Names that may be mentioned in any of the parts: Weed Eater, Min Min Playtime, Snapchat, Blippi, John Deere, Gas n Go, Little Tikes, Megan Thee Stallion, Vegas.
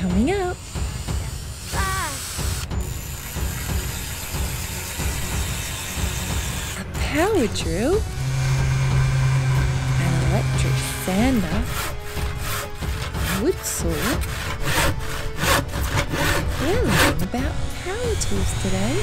coming up. A power drill. An electric sander. A wood saw. We're learning about power tools today.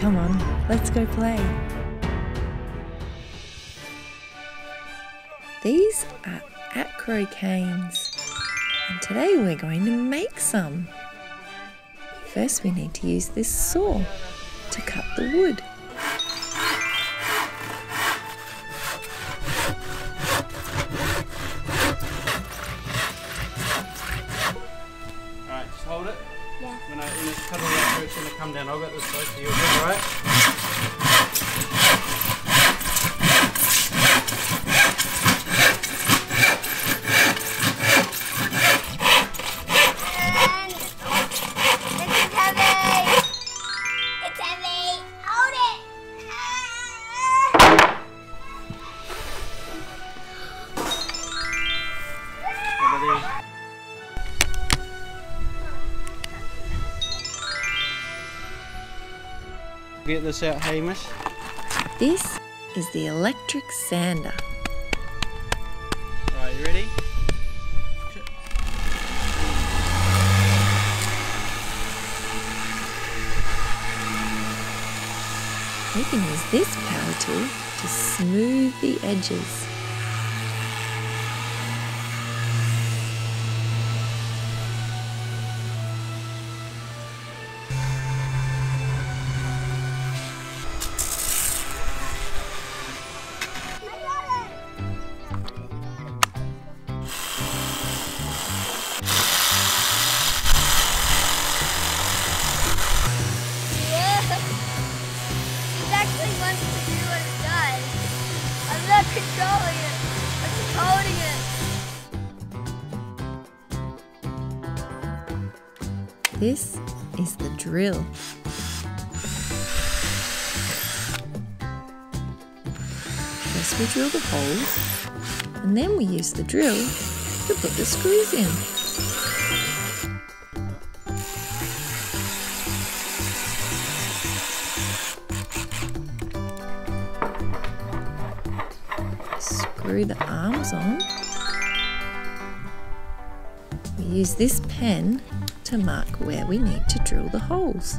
Come on, let's go play. These are acro canes, and today we're going to make some. First we need to use this saw to cut the wood. Alright, just hold it. Yeah. When I finish cutting that, it's going to come down. I'll get this close to you, alright? It's heavy! It's heavy! Hold it! Over there. Get this out, Hamish. This is the electric sander. Right, you ready? We can use this power tool to smooth the edges. Controlling it! I'm just holding it! This is the drill. First we drill the holes, and then we use the drill to put the screws in. Screw the arms on. We use this pen to mark where we need to drill the holes.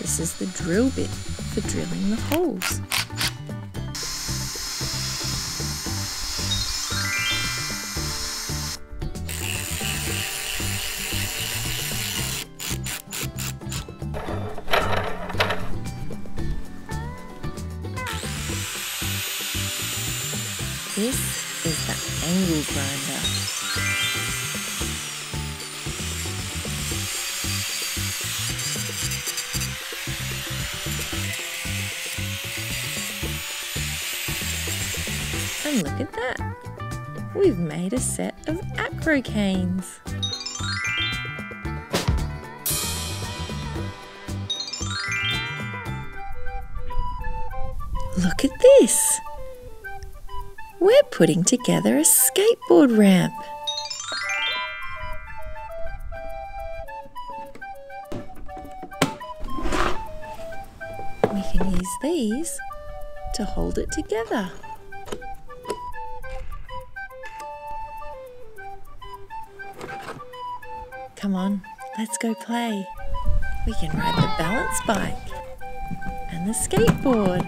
This is the drill bit for drilling the holes. This is the angle grinder. And look at that! We've made a set of acro canes. Look at this! We're putting together a skateboard ramp. We can use these to hold it together. Come on, let's go play. We can ride the balance bike and the skateboard.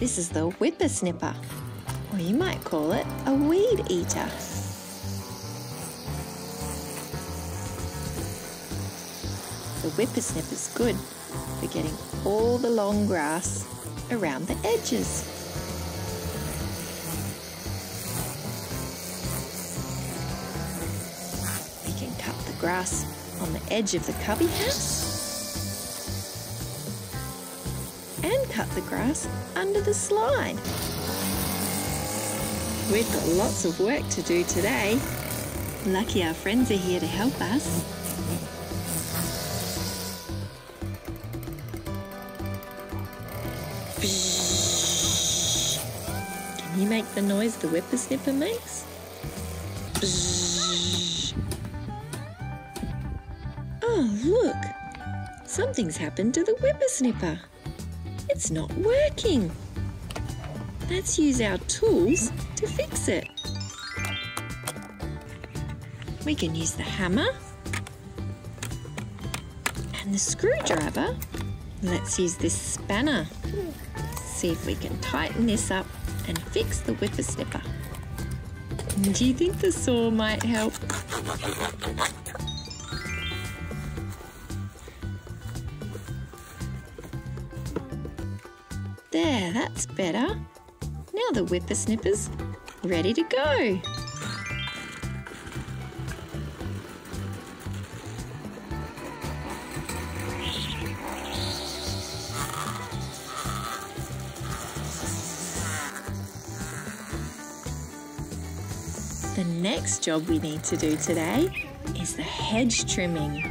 This is the whippersnipper, or you might call it a weed eater. The whippersnipper's good for getting all the long grass around the edges. grass on the edge of the cubby house and cut the grass under the slide. We've got lots of work to do today. Lucky our friends are here to help us. Can you make the noise the whippersnapper makes? Oh, look! Something's happened to the whippersnapper. It's not working. Let's use our tools to fix it. We can use the hammer and the screwdriver. Let's use this spanner. See if we can tighten this up and fix the whippersnapper. Do you think the saw might help? There, that's better. Now the whippersnapper's ready to go. The next job we need to do today is the hedge trimming.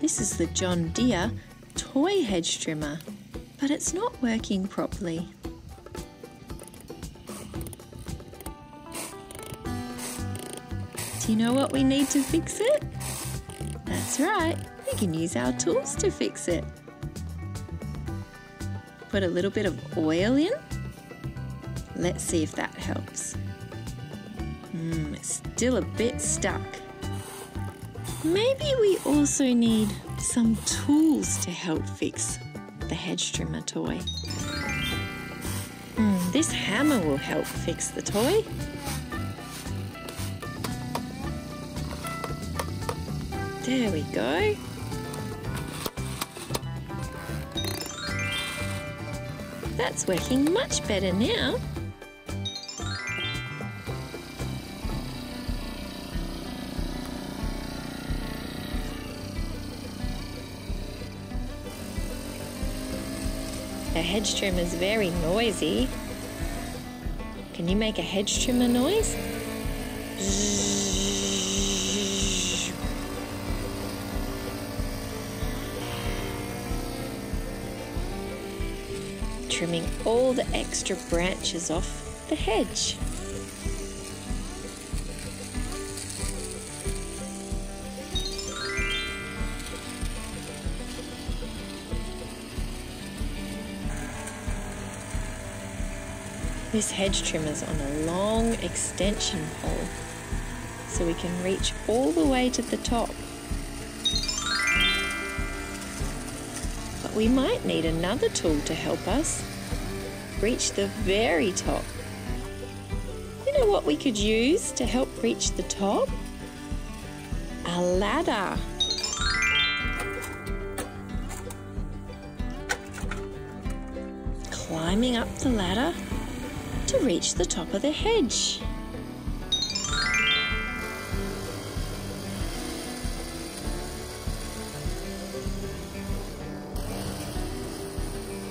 This is the John Deere toy hedge trimmer, but it's not working properly. Do you know what we need to fix it? That's right, we can use our tools to fix it. Put a little bit of oil in. Let's see if that helps. It's still a bit stuck. Maybe we also need some tools to help fix the hedge trimmer toy. This hammer will help fix the toy. There we go. That's working much better now. The hedge trimmer is very noisy. Can you make a hedge trimmer noise? Trimming all the extra branches off the hedge. This hedge trimmer's on a long extension pole, so we can reach all the way to the top. But we might need another tool to help us reach the very top. You know what we could use to help reach the top? A ladder. Climbing up the ladder to reach the top of the hedge.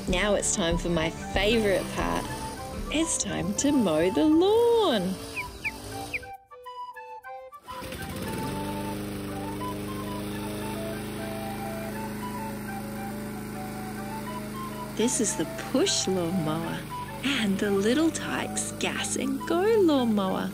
Now it's time for my favourite part. It's time to mow the lawn. This is the push lawnmower and the Little Tikes gas and go lawnmower.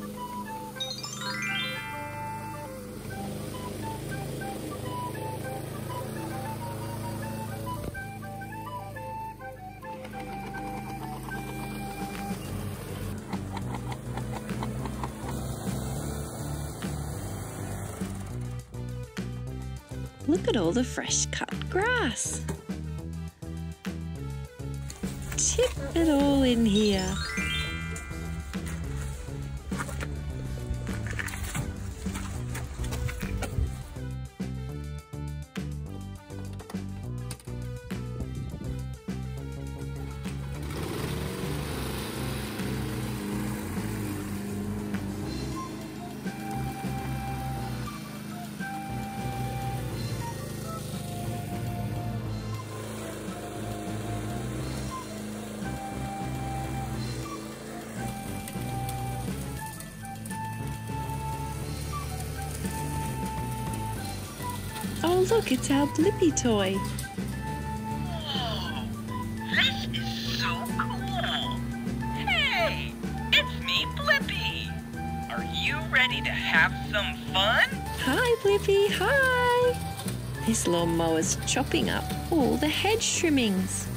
Look at all the fresh cut grass. Tip it all in here. Oh, look, it's our Blippi toy. Whoa, this is so cool. Hey, it's me, Blippi. Are you ready to have some fun? Hi, Blippi, hi. This lawnmower's chopping up all the hedge trimmings.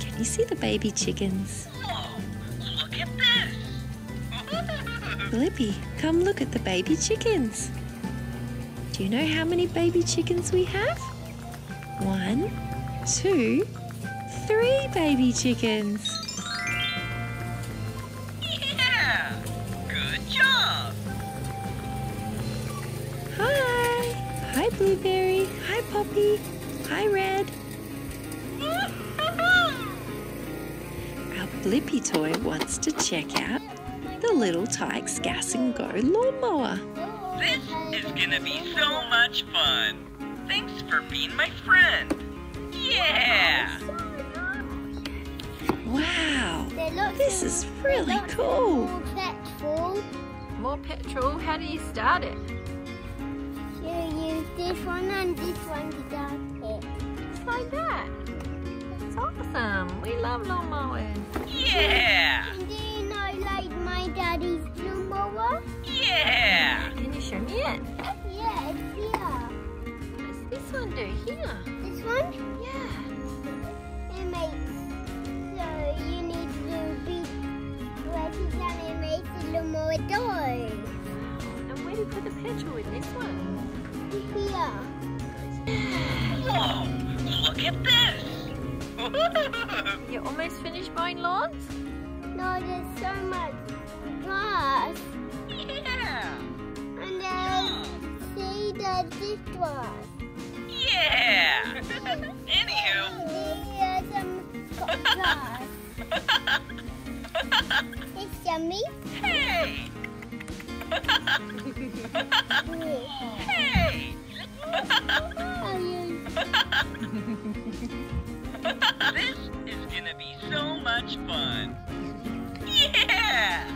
Can you see the baby chickens? Whoa, look at this. Blippi, come look at the baby chickens. Do you know how many baby chickens we have? 1, 2, 3 baby chickens. Yeah! Good job! Hi! Hi, Blueberry. Hi, Poppy. Hi, Red. Our Blippi toy wants to check out the Little Tikes Gas and Go lawnmower. This is gonna be so much fun. Thanks for being my friend. Yeah! Wow, this is really cool. More petrol? How do you start it? You use this one and this one to start it. Just like that. That's awesome. We love lawnmowers. Yeah! Do you know, like, my daddy's lawnmower? Yeah! Show me it. Yeah, it's here. What's this one do here? This one? Yeah. It makes, so you need little big brushes and it makes a little more dough. Wow, and where do you put the petrol in this one? Here. Whoa, look at this. You're almost finished mowing lawns? No, there's so much grass. Yeah. This one. Yeah! Anywho. It's yummy. Hey! Hey! This is gonna be so much fun. Yeah!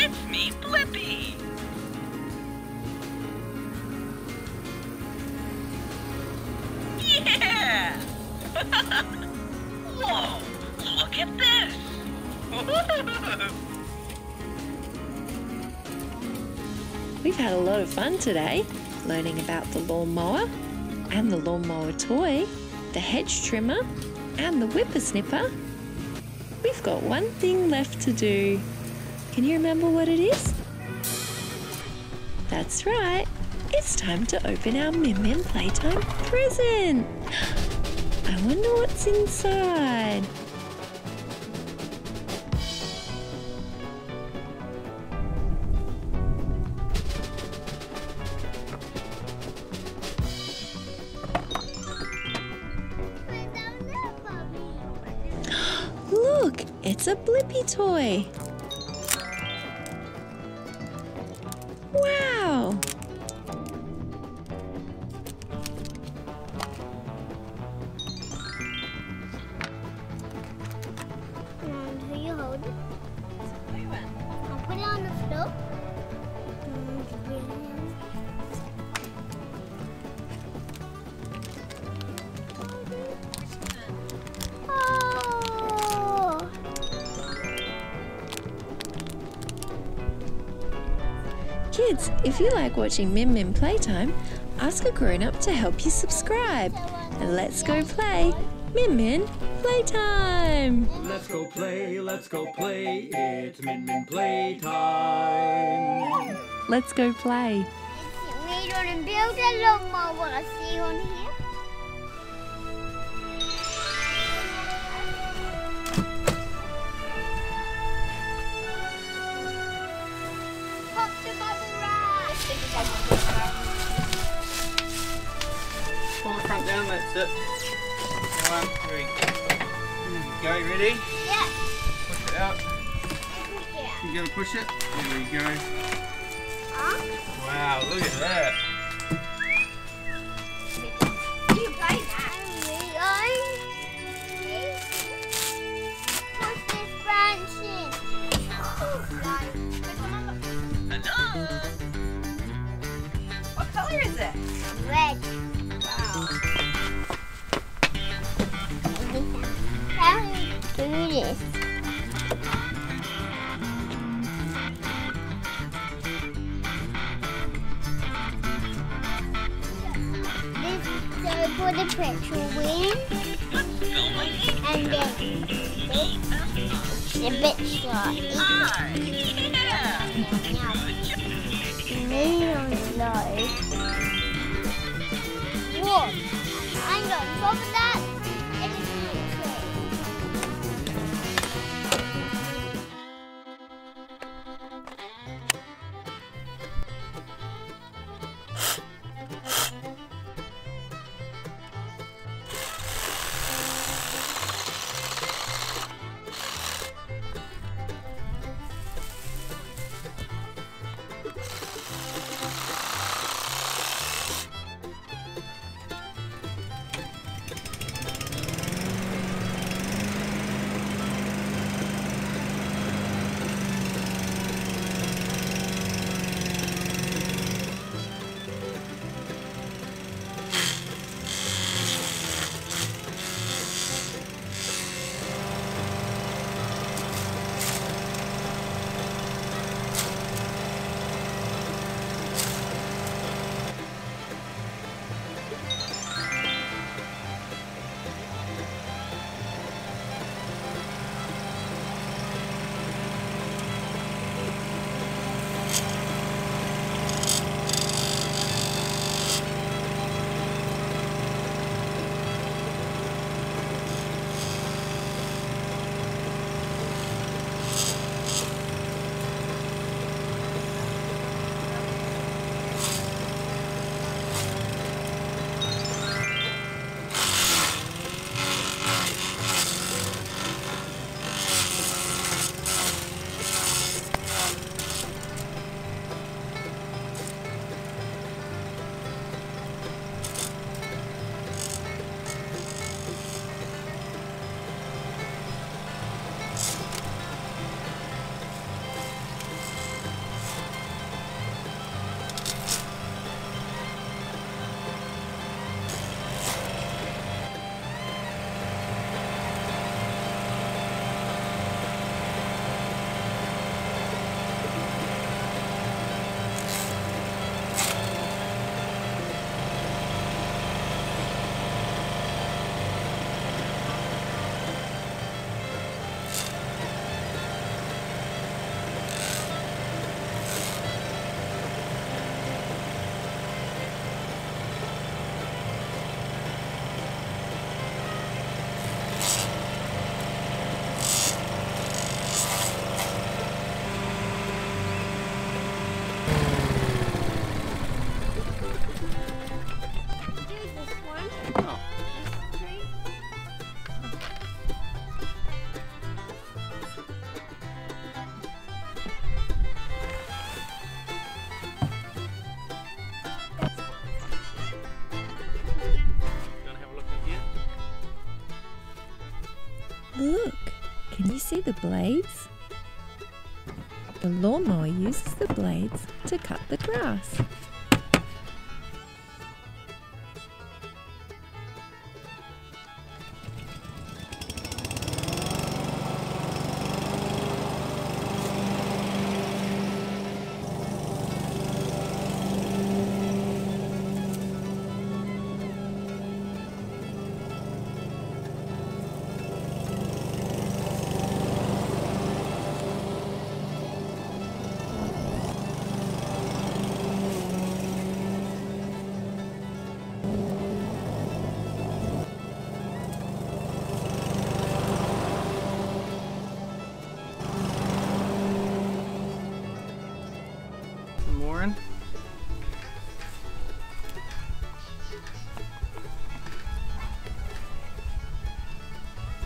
It's me, Blippi! Yeah! Whoa! Look at this! We've had a lot of fun today, learning about the lawnmower and the lawnmower toy, the hedge trimmer and the whippersnipper. We've got one thing left to do. Can you remember what it is? That's right. It's time to open our Min Min Playtime present. I wonder what's inside. Look, it's a Blippi toy. Wow! Who you hold? It's a blue one. I'll put it on the floor. Kids, if you like watching Min Min Playtime, ask a grown-up to help you subscribe. And let's go play Min Min Playtime! Let's go play, it's Min Min Playtime! Let's go play. We don't build a lawnmower, see on here? Pull the front down, that's it. 1, 2, 3. There we go, ready? Yeah. Push it out. You gotta push it? There we go. Wow, look at that. Do you play that? Push this branch in. color is it? Red. Wow. How do we do this? So for the petrol win. And then the bit slot. Million life. Whoa! I'm going to top of that. See the blades? The lawnmower uses the blades to cut the grass.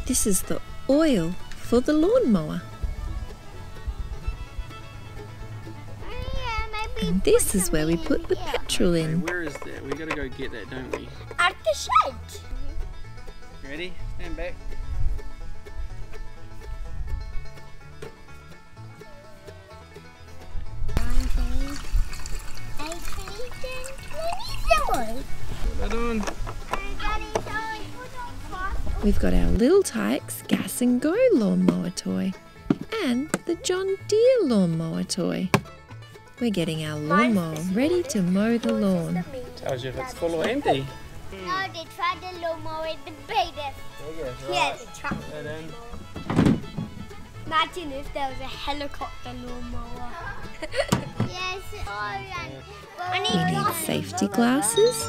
This is the oil for the lawnmower. And this is where we put the petrol in. Okay, where is that? We gotta go get that, don't we? At the shed. Ready? Stand back. We've got our Little Tikes Gas and Go lawnmower toy and the John Deere lawnmower toy. We're getting our lawnmower ready to mow the lawn. Tells you if it's full or empty. No, they tried the lawnmower with the baby. Yeah, they tried. Imagine if there was a helicopter lawnmower. Yes. We need safety glasses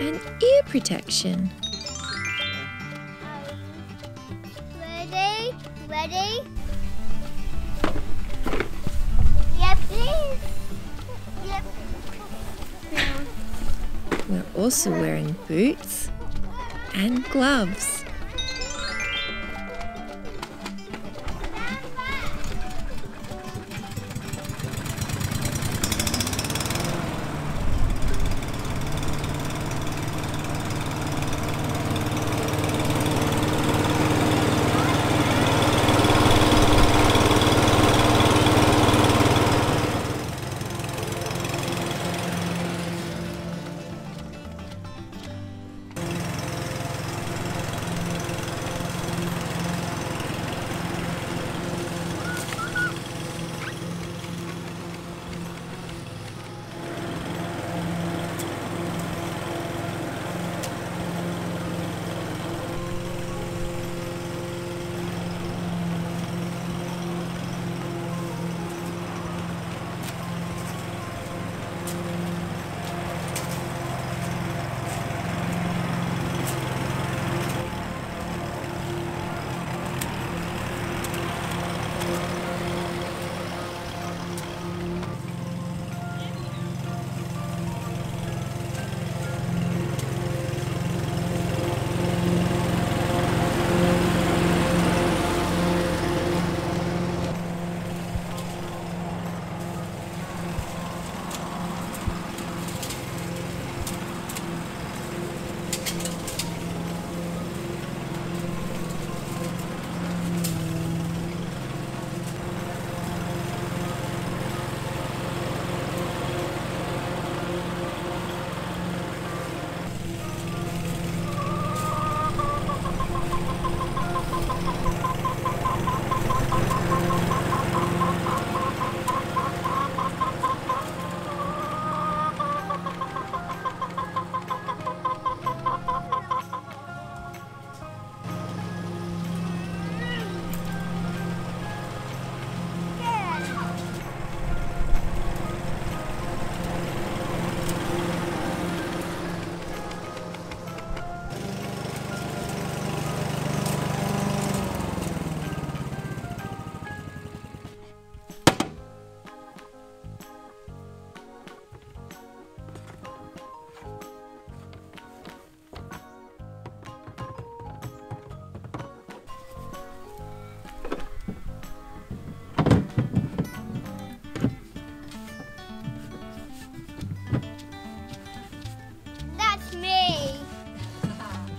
and ear protection. Ready? Yep, please. Yep. We're also wearing boots and gloves.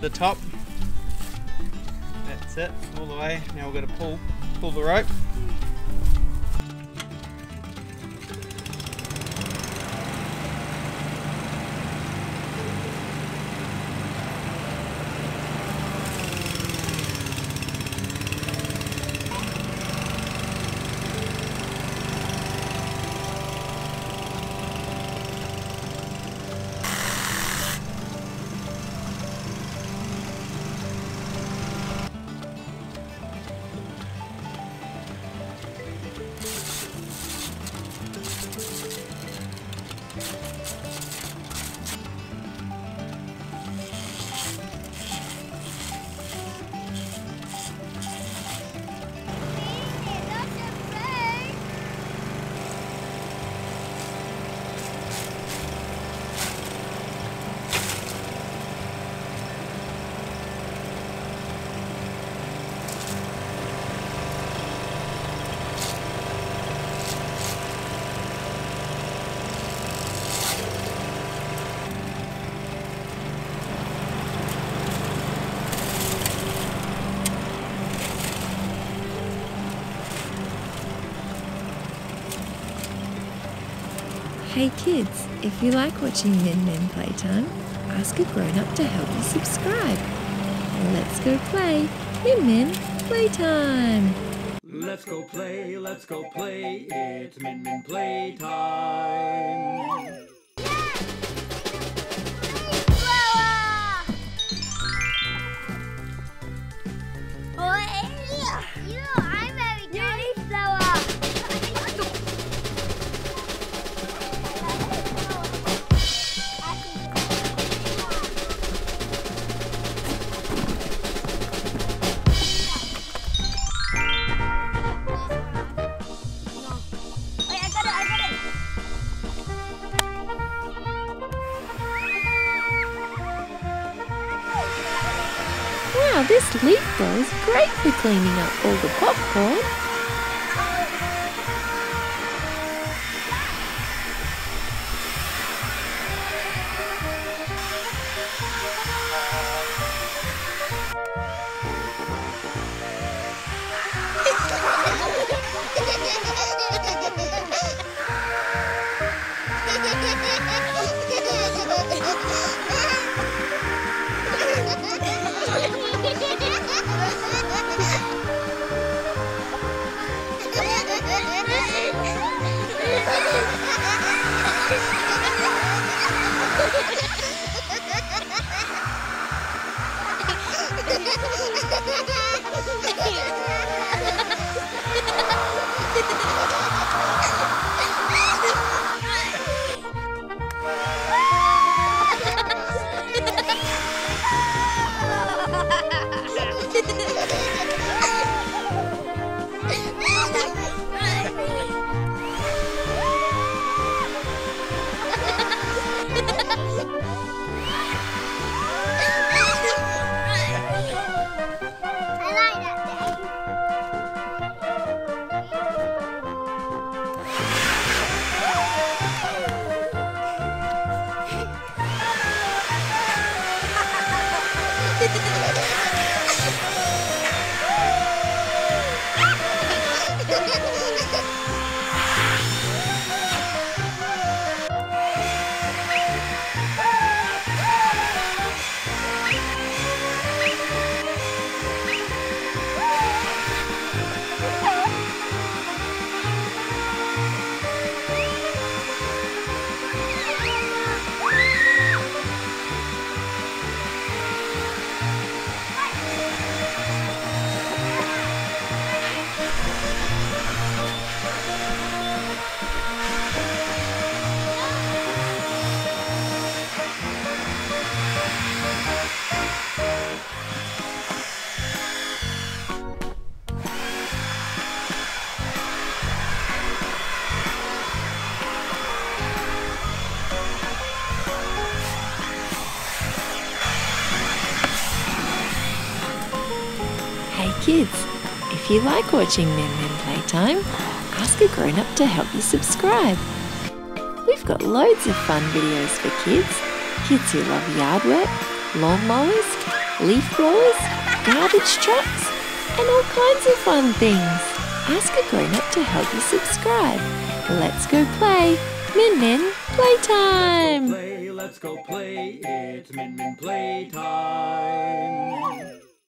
The top, that's it, all the way. Now we're going to pull the rope. Hey kids, if you like watching Min Min Playtime, ask a grown-up to help you subscribe. Let's go play Min Min Playtime. Let's go play, it's Min Min Playtime. Wow, this leaf blower is great for cleaning up all the popcorn. Kids, if you like watching Min Min Playtime, ask a grown-up to help you subscribe. We've got loads of fun videos for kids who love yard work, lawn mowers, leaf blowers, garbage trucks, and all kinds of fun things. Ask a grown-up to help you subscribe. Let's go play Min Min Playtime. Let's go play, it's Min Min Playtime.